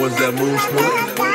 ones that move smooth.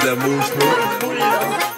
That moves smooth.